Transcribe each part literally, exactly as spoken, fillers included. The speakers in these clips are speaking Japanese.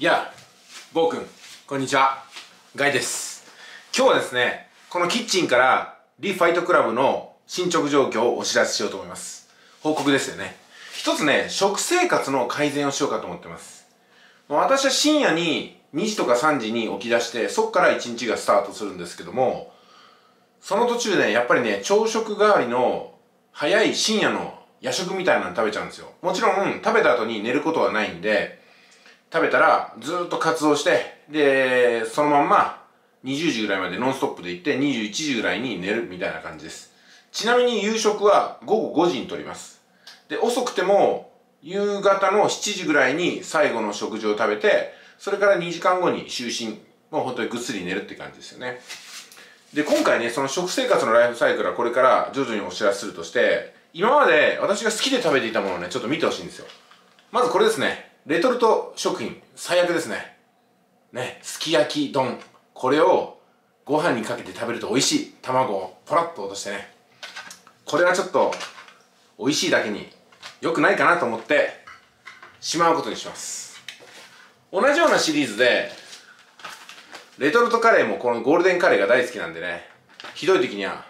やあ、ぼうくん、こんにちは。ガイです。今日はですね、このキッチンからリファイトクラブの進捗状況をお知らせしようと思います。報告ですよね。一つね、食生活の改善をしようかと思ってます。私は深夜ににじとかさんじに起き出して、そっからいちにちがスタートするんですけども、その途中で、ね、やっぱりね、朝食代わりの早い深夜の夜食みたいなの食べちゃうんですよ。もちろん、食べた後に寝ることはないんで、食べたらずーっと活動して、で、そのまんまにじゅうじぐらいまでノンストップで行ってにじゅういちじぐらいに寝るみたいな感じです。ちなみに夕食は午後ごじにとります。で、遅くても夕方のしちじぐらいに最後の食事を食べて、それからにじかんごに就寝。もう本当にぐっすり寝るって感じですよね。で、今回ね、その食生活のライフサイクルはこれから徐々にお知らせするとして、今まで私が好きで食べていたものをね、ちょっと見てほしいんですよ。まずこれですね。レトルト食品、最悪ですね。ね、すき焼き丼。これをご飯にかけて食べると美味しい。卵をポロッと落としてね。これはちょっと美味しいだけに良くないかなと思ってしまうことにします。同じようなシリーズで、レトルトカレーもこのゴールデンカレーが大好きなんでね、ひどい時には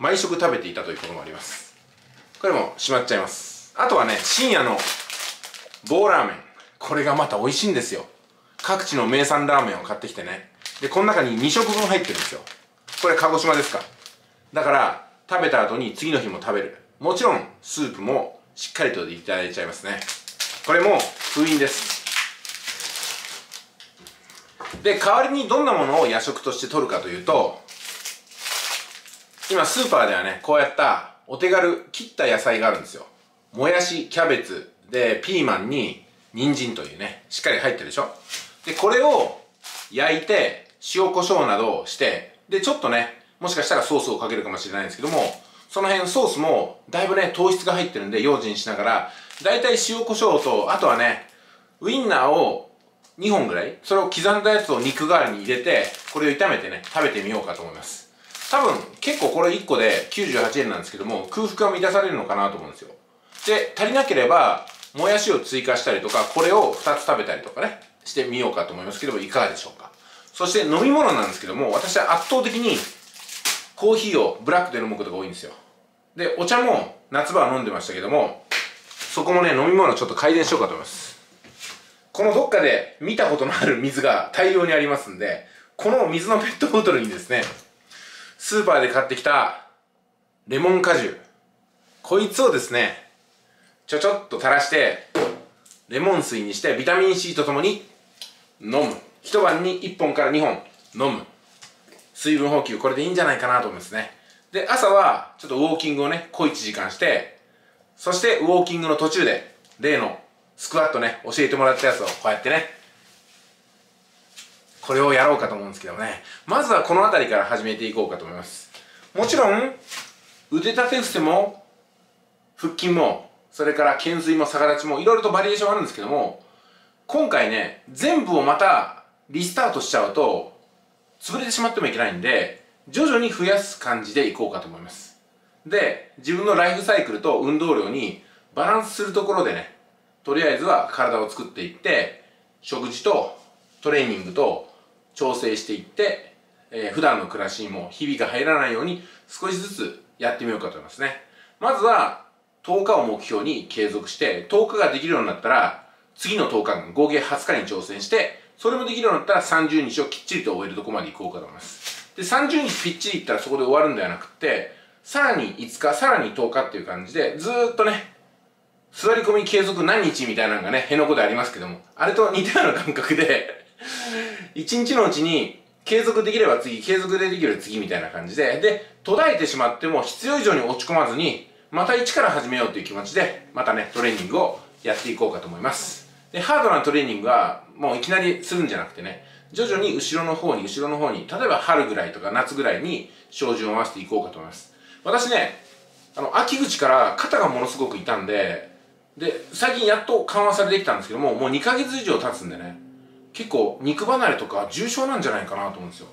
毎食食べていたということもあります。これもしまっちゃいます。あとはね、深夜の棒ラーメン。これがまた美味しいんですよ。各地の名産ラーメンを買ってきてね。で、この中にに食分入ってるんですよ。これ鹿児島ですか。だから、食べた後に次の日も食べる。もちろん、スープもしっかりといただいちゃいますね。これも封印です。で、代わりにどんなものを夜食として取るかというと、今スーパーではね、こうやったお手軽切った野菜があるんですよ。もやし、キャベツ、で、ピーマンに、人参というね、しっかり入ってるでしょ。で、これを焼いて、塩コショウなどをして、で、ちょっとね、もしかしたらソースをかけるかもしれないんですけども、その辺ソースも、だいぶね、糖質が入ってるんで、用心しながら、だいたい塩コショウと、あとはね、ウインナーをにほんぐらい、それを刻んだやつを肉代わりに入れて、これを炒めてね、食べてみようかと思います。多分、結構これいっこできゅうじゅうはちえんなんですけども、空腹が満たされるのかなと思うんですよ。で、足りなければ、もやしを追加したりとか、これをふたつ食べたりとかね、してみようかと思いますけども、いかがでしょうか。そして飲み物なんですけども、私は圧倒的にコーヒーをブラックで飲むことが多いんですよ。で、お茶も夏場は飲んでましたけども、そこもね、飲み物をちょっと改善しようかと思います。このどっかで見たことのある水が大量にありますんで、この水のペットボトルにですね、スーパーで買ってきたレモン果汁。こいつをですね、ちょちょっと垂らして、レモン水にして、ビタミン C とともに、飲む。一晩にいっぽんからにほん、飲む。水分補給、これでいいんじゃないかなと思いますね。で、朝は、ちょっとウォーキングをね、小いちじかんして、そしてウォーキングの途中で、例のスクワットね、教えてもらったやつをこうやってね、これをやろうかと思うんですけどもね、まずはこの辺りから始めていこうかと思います。もちろん、腕立て伏せも、腹筋も、それから懸垂も逆立ちもいろいろとバリエーションあるんですけども、今回ね、全部をまたリスタートしちゃうと潰れてしまってもいけないんで、徐々に増やす感じでいこうかと思います。で、自分のライフサイクルと運動量にバランスするところでね、とりあえずは体を作っていって、食事とトレーニングと調整していって、えー、普段の暮らしにもひびが入らないように少しずつやってみようかと思いますね。まずはとおかを目標に継続して、とおかができるようになったら、次のとおかかん、合計はつかに挑戦して、それもできるようになったらさんじゅうにちをきっちりと終えるとこまで行こうかと思います。で、さんじゅうにちぴっちりいったらそこで終わるんではなくって、さらにいつか、さらにとおかっていう感じで、ずーっとね、座り込み継続何日みたいなのがね、辺野古でありますけども、あれと似たような感覚で、いちにちのうちに継続できれば次、継続でできれば次みたいな感じで、で、途絶えてしまっても必要以上に落ち込まずに、また一から始めようという気持ちで、またね、トレーニングをやっていこうかと思います。で、ハードなトレーニングは、もういきなりするんじゃなくてね、徐々に後ろの方に、後ろの方に、例えば春ぐらいとか夏ぐらいに、照準を合わせていこうかと思います。私ね、あの、秋口から肩がものすごく痛んで、で、最近やっと緩和されてきたんですけども、もうにかげつ以上経つんでね、結構肉離れとか重症なんじゃないかなと思うんですよ。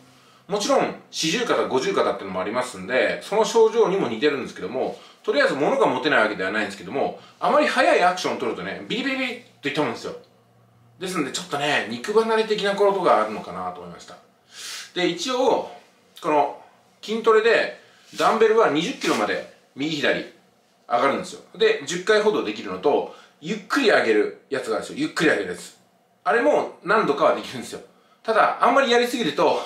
もちろん、四十肩、五十肩っていうのもありますんで、その症状にも似てるんですけども、とりあえず物が持てないわけではないんですけども、あまり早いアクションを取るとね、ビリビリビリって痛むんですよ。ですのでちょっとね、肉離れ的なことがあるのかなと思いました。で、一応この筋トレでダンベルはにじゅっキロまで右左上がるんですよ。で、じゅっかいほどできるのと、ゆっくり上げるやつがあるんですよ。ゆっくり上げるやつ。あれも何度かはできるんですよ。ただ、あんまりやりすぎると、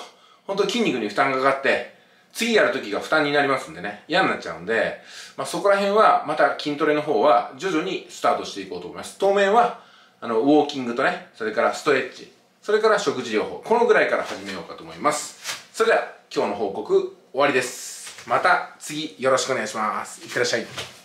ほんと筋肉に負担がかかって、次やるときが負担になりますんでね、嫌になっちゃうんで、まあ、そこら辺は、また筋トレの方は徐々にスタートしていこうと思います。当面は、あの、ウォーキングとね、それからストレッチ、それから食事療法、このぐらいから始めようかと思います。それでは、今日の報告終わりです。また次よろしくお願いします。いってらっしゃい。